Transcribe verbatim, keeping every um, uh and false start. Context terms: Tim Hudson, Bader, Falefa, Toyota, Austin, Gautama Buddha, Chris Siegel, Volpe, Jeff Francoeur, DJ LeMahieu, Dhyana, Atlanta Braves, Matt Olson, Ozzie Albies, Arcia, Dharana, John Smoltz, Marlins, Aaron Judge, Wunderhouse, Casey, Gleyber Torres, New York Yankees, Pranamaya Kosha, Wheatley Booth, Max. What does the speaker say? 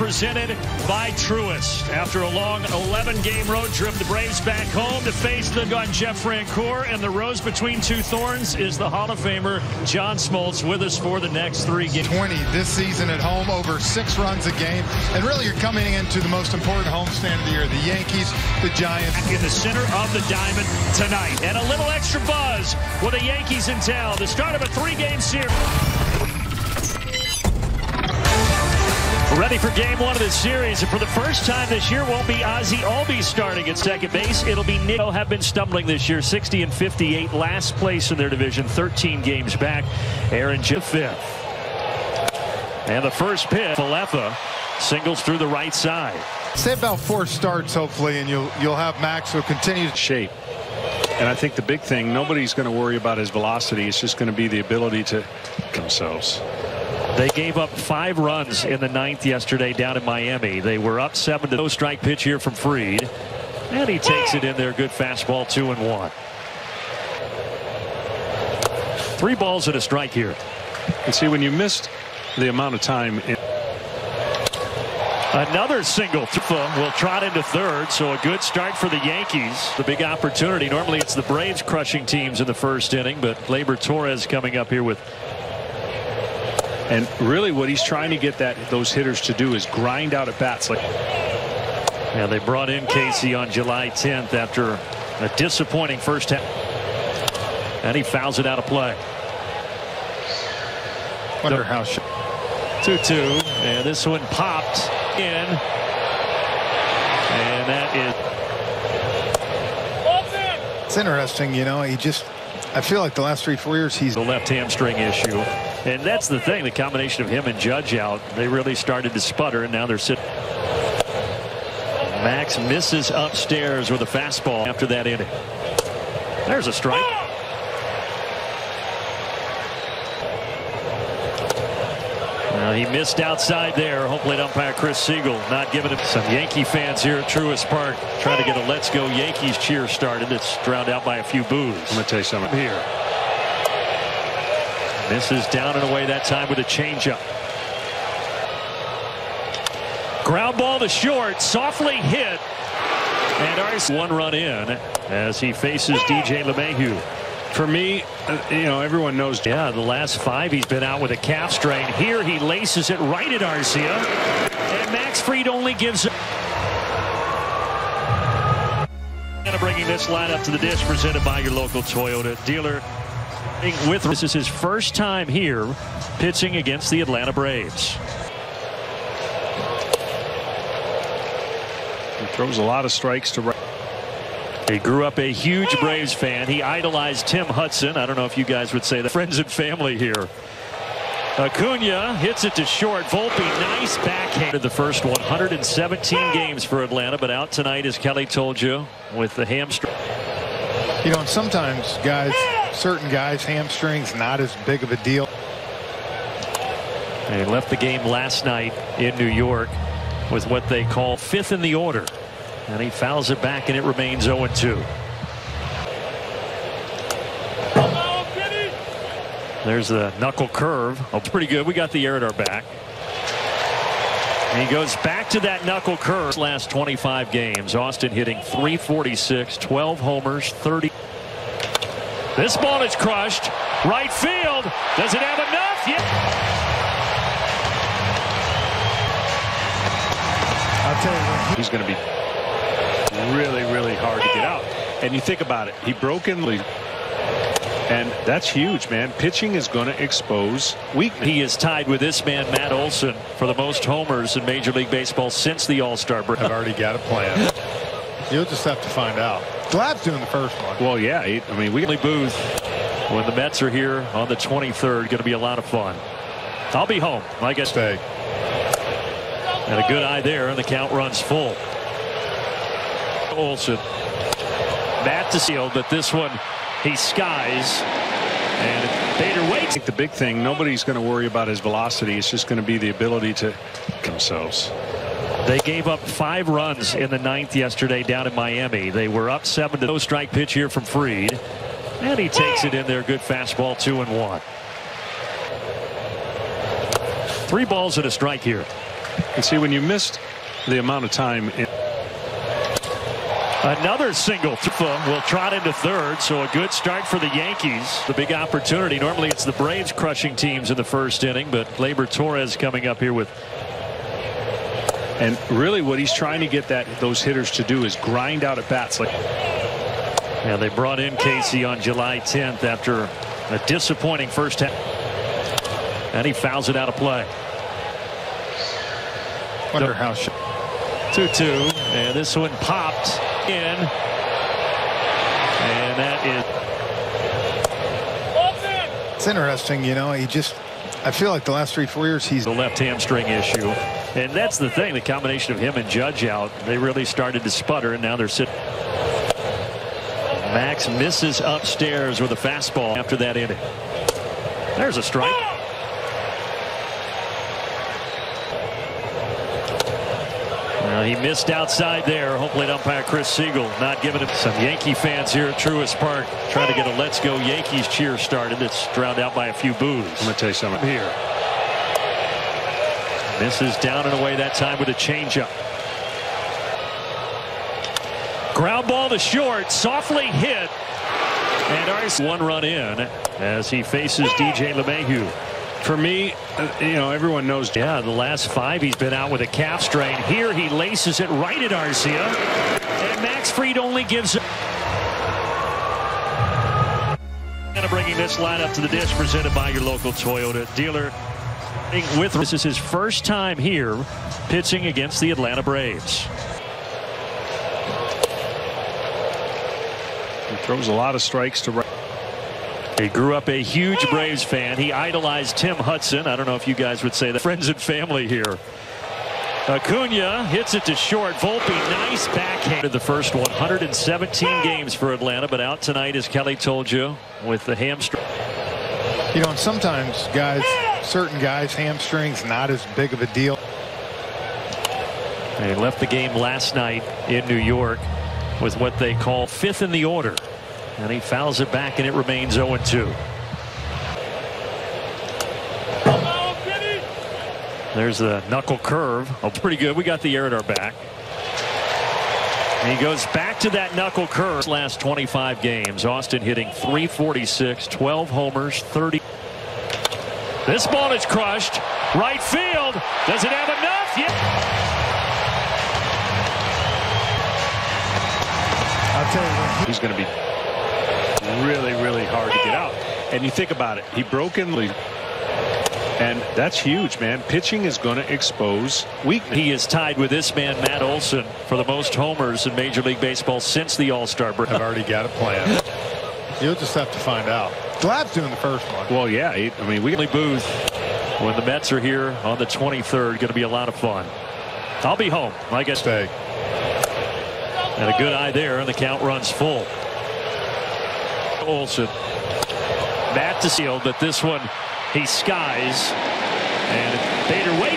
presented by Truist. After a long eleven game road trip, the Braves back home to face the gun Jeff Francoeur, and the rose between two thorns is the Hall of Famer John Smoltz with us for the next three games. twenty this season at home, over six runs a game, and really you're coming into the most important homestand of the year. The Yankees, the Giants. In the center of the diamond tonight, and a little extra buzz with the Yankees in town. The start of a three game series. Ready for game one of this series, and for the first time this year won't be Ozzie Albies starting at second base. It'll be Nick. Have been stumbling this year, sixty and fifty-eight, last place in their division, thirteen games back. Aaron Judge fifth. And the first pitch, Falefa singles through the right side. Say about four starts, hopefully, and you'll you'll have Max who continues shape. And I think the big thing, nobody's going to worry about his velocity. It's just going to be the ability to themselves. They gave up five runs in the ninth yesterday down in Miami. They were up seven to no strike pitch here from Fried. And he takes it in there. Good fastball, two and one. Three balls and a strike here. And see, when you missed the amount of time. In Another single. Will trot into third, so a good start for the Yankees. The big opportunity. Normally it's the Braves crushing teams in the first inning, but Gleyber Torres coming up here with. And really what he's trying to get that those hitters to do is grind out at bats. Like, yeah, they brought in Casey on July tenth after a disappointing first half. And he fouls it out of play. Wunderhouse. two two, and this one popped in, and that is. It's interesting, you know, he just, I feel like the last three, four years he's. The left hamstring issue, and that's the thing, the combination of him and Judge out, they really started to sputter, and now they're sitting. Max misses upstairs with a fastball after that inning. There's a strike. Now he missed outside there. Hopefully umpire Chris Siegel not giving him. Some Yankee fans here at Truist Park trying to get a Let's Go Yankees cheer started. It's drowned out by a few boos. I'm going to tell you something here. Misses down and away that time with a changeup. Ground ball to short. Softly hit. And Arcia one run in as he faces D J LeMahieu. For me, you know, everyone knows. Yeah, the last five he's been out with a calf strain. Here he laces it right at Arcia, and Max Fried only gives it. Kind of bringing this lineup to the dish, presented by your local Toyota dealer. With this is his first time here pitching against the Atlanta Braves. He throws a lot of strikes to right. He grew up a huge Braves fan. He idolized Tim Hudson. I don't know if you guys would say that. Friends and family here. Acuna hits it to short. Volpe, nice backhand. The first one hundred seventeen games for Atlanta, but out tonight, as Kelly told you, with the hamstring. You know, and sometimes guys, certain guys, hamstrings not as big of a deal. They left the game last night in New York with what they call fifth in the order. And he fouls it back, and it remains oh and two. There's the knuckle curve. Oh, pretty good. We got the air at our back. And he goes back to that knuckle curve. Last twenty-five games. Austin hitting three forty-six, twelve homers, thirty. This ball is crushed. Right field. Does it have enough? Yeah. I'll tell you, he's going to be really, really hard to get out. And you think about it, he broke in lead. And that's huge, man. Pitching is going to expose weakness. He is tied with this man, Matt Olson, for the most homers in Major League Baseball since the All-Star break. I've already got a plan. You'll just have to find out. Glab's doing the first one. Well, yeah. He, I mean, Wheatley Booth, when the Mets are here on the twenty-third, going to be a lot of fun. I'll be home, I guess. Stay. And a good eye there, and the count runs full. Olson bat to seal, but this one he skies, and Bader waits. I think the big thing, nobody's going to worry about his velocity. It's just going to be the ability to themselves. They gave up five runs in the ninth yesterday down in Miami. They were up seven to no strike pitch here from Fried, and he takes it in there. Good fastball, two and one. Three balls and a strike here. And see, when you missed the amount of time. In Another single. Falefa will trot into third, so a good start for the Yankees. The big opportunity. Normally it's the Braves crushing teams in the first inning, but Gleyber Torres coming up here with. And really what he's trying to get that those hitters to do is grind out at bats. Like, yeah, they brought in Casey on July tenth after a disappointing first half. And he fouls it out of play. Wunderhouse. two two. And this one popped in. And that is. It's interesting, you know, he just. I feel like the last three, four years he's. The left hamstring issue. And that's the thing, the combination of him and Judge out. They really started to sputter, and now they're sitting. Max misses upstairs with a fastball after that inning. There's a strike. Well, he missed outside there. Hopefully, umpire Chris Siegel not giving him. Some Yankee fans here at Truist Park trying to get a Let's Go Yankees cheer started. It's drowned out by a few boos. I'm going to tell you something here. Misses down and away that time with a changeup. Ground ball to short, softly hit. And Arcia one run in as he faces D J LeMahieu. For me, you know, everyone knows. Yeah, the last five he's been out with a calf strain. Here he laces it right at Arcia. And Max Fried only gives it. Kind of bringing this lineup to the dish presented by your local Toyota dealer. With this is his first time here pitching against the Atlanta Braves. He throws a lot of strikes to right. He grew up a huge Braves fan. He idolized Tim Hudson. I don't know if you guys would say that. Friends and family here. Acuna hits it to short. Volpe, nice backhand. The first one hundred seventeen games for Atlanta, but out tonight, as Kelly told you, with the hamstring. You know, and sometimes guys, certain guys, hamstrings not as big of a deal. They left the game last night in New York with what they call fifth in the order, and he fouls it back, and it remains oh and two. There's the knuckle curve. Oh, pretty good. We got the air at our back. And he goes back to that knuckle curve. Last twenty-five games, Austin hitting three forty-six, twelve homers, thirty. This ball is crushed. Right field. Does it have enough? Yeah. I'll tell you what. He's going to be really, really hard to get out. And you think about it. He broke in lead. And that's huge, man. Pitching is going to expose weakness. He is tied with this man, Matt Olson, for the most homers in Major League Baseball since the All-Star break. I've already got a plan. You'll just have to find out. Glab's doing the first one. Well, yeah. He, I mean, Wheatley Booth, when the Mets are here on the twenty-third, going to be a lot of fun. I'll be home, I guess. Stay. And a good eye there, and the count runs full. Olson. Matt to seal, but this one. He skies, and Bader waits.